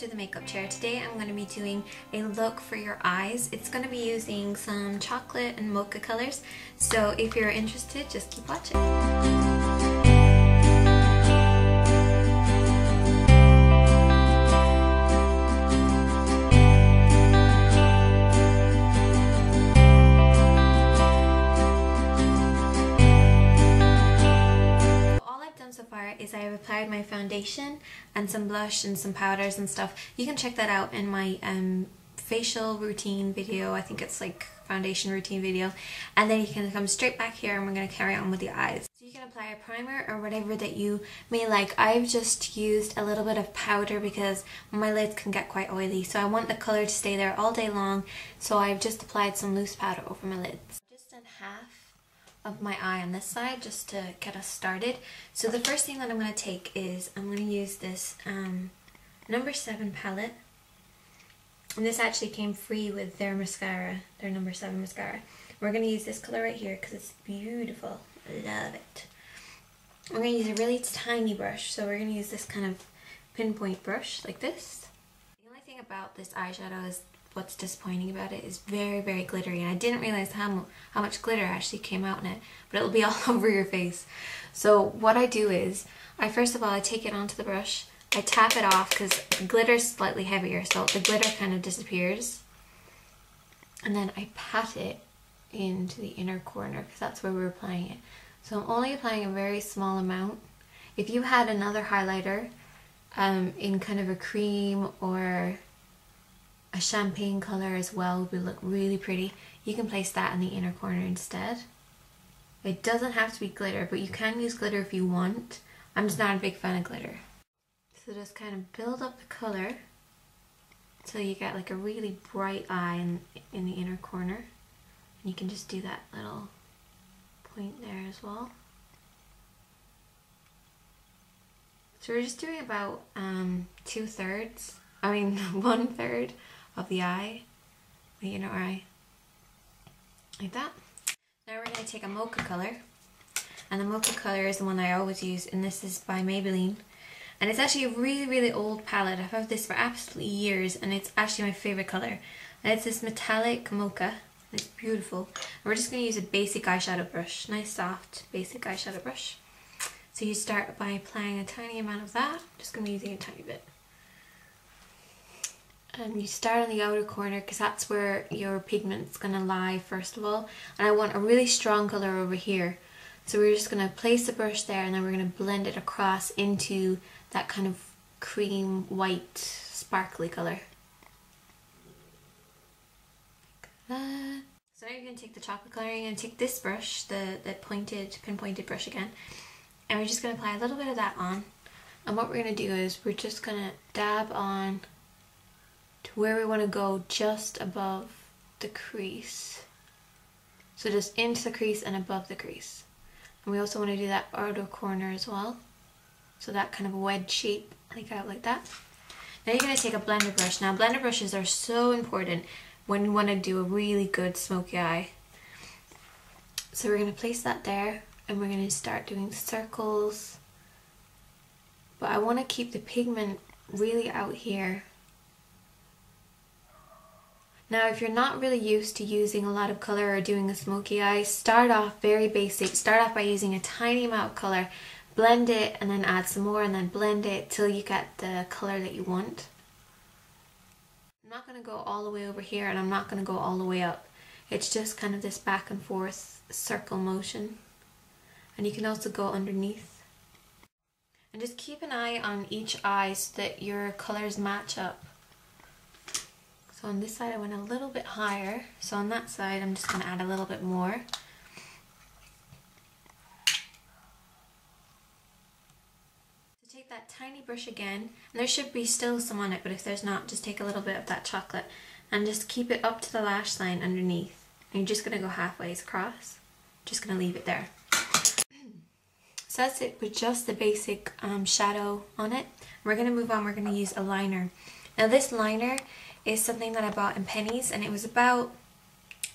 to the makeup chair. Today I'm going to be doing a look for your eyes. It's going to be using some chocolate and mocha colors, so if you're interested, just keep watching. Is I applied my foundation and some blush and some powders and stuff. You can check that out in my facial routine video. I think it's like foundation routine video. And then you can come straight back here and we're going to carry on with the eyes. So you can apply a primer or whatever that you may like. I've just used a little bit of powder because my lids can get quite oily. So I want the color to stay there all day long. So I've just applied some loose powder over my lids. Just in half of my eye on this side, just to get us started. So the first thing that I'm going to take is I'm going to use this number 7 palette, and this actually came free with their mascara, their number 7 mascara. We're going to use this color right here because it's beautiful. I love it. We're going to use a really tiny brush, so we're going to use this kind of pinpoint brush like this. The only thing about this eyeshadow is what's disappointing about it is very, very glittery, and I didn't realize how much glitter actually came out in it, but it'll be all over your face. So what I do is I first of all I take it onto the brush, I tap it off because glitter's slightly heavier, so the glitter kind of disappears, and then I pat it into the inner corner because that's where we're applying it. So I'm only applying a very small amount. If you had another highlighter in kind of a cream or a champagne color as well would look really pretty. You can place that in the inner corner instead. It doesn't have to be glitter, but you can use glitter if you want. I'm just not a big fan of glitter. So just kind of build up the color so you get like a really bright eye in the inner corner. And you can just do that little point there as well. So we're just doing about 1/3 of the eye, the inner eye, like that. Now we're going to take a mocha color, and the mocha color is the one I always use, and this is by Maybelline, and it's actually a really, really old palette. I've had this for absolutely years, and it's actually my favorite color, and it's this metallic mocha. It's beautiful, and we're just going to use a basic eyeshadow brush, nice soft basic eyeshadow brush. So you start by applying a tiny amount of that. I'm just going to be using a tiny bit. You start on the outer corner because that's where your pigment's going to lie first of all, and I want a really strong color over here, so we're just going to place the brush there, and then we're going to blend it across into that kind of cream white sparkly color like that. So now you're going to take the chocolate color, you're going to take this brush, the pointed pinpointed brush again, and we're just going to apply a little bit of that on, and what we're going to do is we're just going to dab on to where we want to go, just above the crease. So just into the crease and above the crease. And we also want to do that outer corner as well. So that kind of wedge shape, like out like that. Now you're going to take a blender brush. Now blender brushes are so important when you want to do a really good smoky eye. So we're going to place that there, and we're going to start doing circles. But I want to keep the pigment really out here. Now if you're not really used to using a lot of color or doing a smoky eye, start off very basic. Start off by using a tiny amount of color, blend it, and then add some more, and then blend it till you get the color that you want. I'm not going to go all the way over here, and I'm not going to go all the way up. It's just kind of this back and forth circle motion. And you can also go underneath. And just keep an eye on each eye so that your colors match up. So on this side I went a little bit higher, so on that side I'm just going to add a little bit more. So take that tiny brush again, and there should be still some on it, but if there's not, just take a little bit of that chocolate and just keep it up to the lash line underneath. And you're just going to go halfways across, just going to leave it there. So that's it with just the basic shadow on it. We're going to move on, we're going to use a liner. Now this liner is something that I bought in Penneys, and it was about,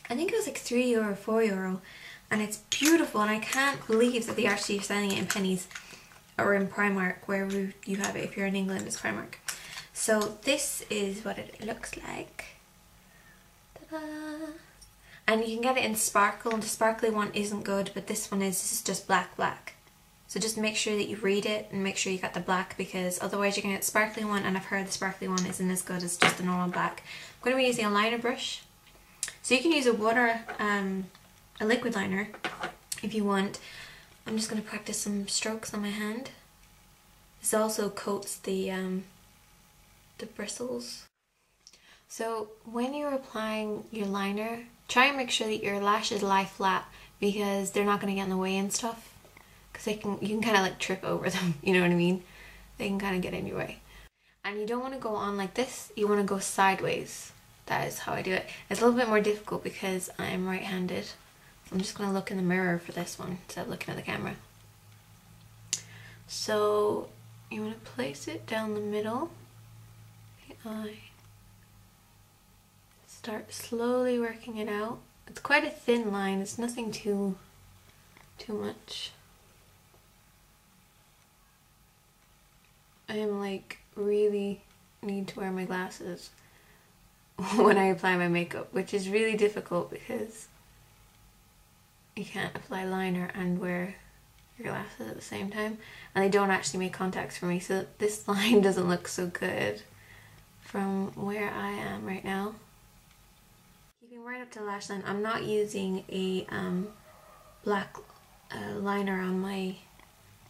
I think it was like €3, €4, and it's beautiful, and I can't believe that they actually are selling it in Penneys or in Primark, wherever you have it. If you're in England, it's Primark. So this is what it looks like. Ta-da! And you can get it in sparkle, and the sparkly one isn't good, but this one is. This is just black. So just make sure that you read it and make sure you got the black, because otherwise you're going to get the sparkly one, and I've heard the sparkly one isn't as good as just the normal black. I'm going to be using a liner brush. So you can use a liquid liner if you want. I'm just going to practice some strokes on my hand. This also coats the bristles. So when you're applying your liner, try and make sure that your lashes lie flat, because they're not going to get in the way and stuff. Because you can kind of like trip over them, you know what I mean? They can kind of get in your way. And you don't want to go on like this, you want to go sideways. That is how I do it. It's a little bit more difficult because I'm right-handed. I'm just going to look in the mirror for this one instead of looking at the camera. So you want to place it down the middle. The eye. Start slowly working it out. It's quite a thin line, it's nothing too much. I am like really need to wear my glasses when I apply my makeup, which is really difficult because you can't apply liner and wear your glasses at the same time, and they don't actually make contacts for me, so this line doesn't look so good from where I am right now. Keeping right up to the lash line, I'm not using a black liner on my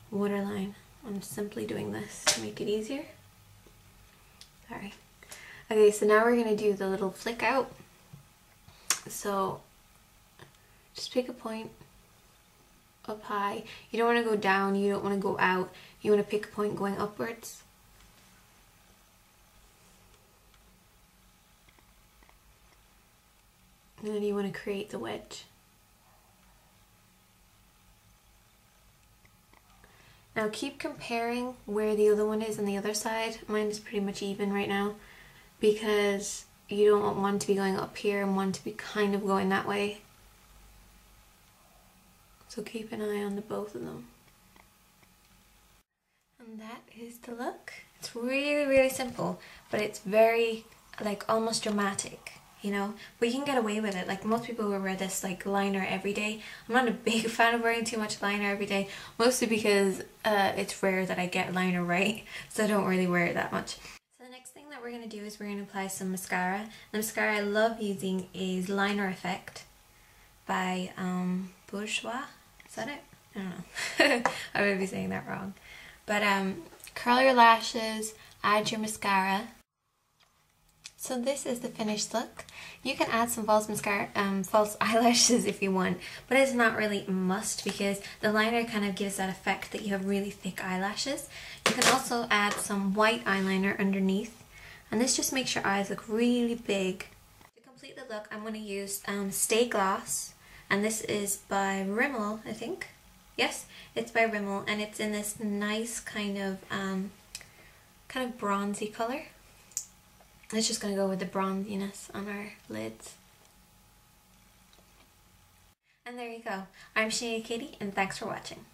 waterline. I'm simply doing this to make it easier. Sorry. Okay, so now we're going to do the little flick out. So just pick a point up high. You don't want to go down, you don't want to go out. You want to pick a point going upwards. And then you want to create the wedge. Now keep comparing where the other one is on the other side. Mine is pretty much even right now, because you don't want one to be going up here and one to be kind of going that way. So keep an eye on the both of them. And that is the look. It's really, really simple, but it's very, like, almost dramatic, you know? But you can get away with it. Like, most people who wear this, like, liner every day. I'm not a big fan of wearing too much liner every day, mostly because it's rare that I get liner right, so I don't really wear it that much. So the next thing that we're going to do is we're going to apply some mascara. The mascara I love using is Liner Effect by Bourjois. Is that it? I don't know. I would be saying that wrong. But curl your lashes, add your mascara. So this is the finished look. You can add some false mascara, false eyelashes if you want, but it's not really a must because the liner kind of gives that effect that you have really thick eyelashes. You can also add some white eyeliner underneath, and this just makes your eyes look really big. To complete the look, I'm going to use Stay Gloss, and this is by Rimmel, I think. Yes, it's by Rimmel, and it's in this nice kind of bronzy color. It's just going to go with the bronziness on our lids. And there you go. I'm Sineadycady, and thanks for watching.